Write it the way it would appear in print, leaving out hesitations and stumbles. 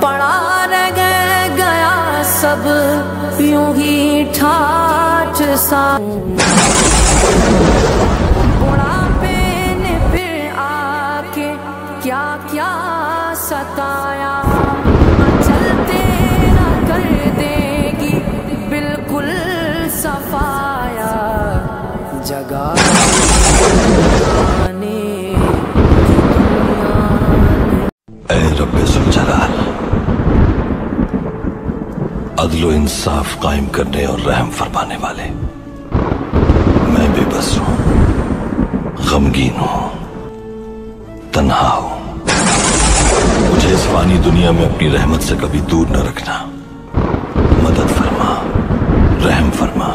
पड़ा रह गया सब यूं ही ठाठ सा। बुढ़ापे ने फिर आके क्या क्या सताया। चल तेरा कर देगी बिल्कुल सफाया। जगाने अदलो इंसाफ कायम करने और रहम फरमाने वाले, मैं बेबस हूं, गमगीन हूं, तन्हा हूं। मुझे इस फानी दुनिया में अपनी रहमत से कभी दूर न रखना। मदद फरमा, रहम फरमा।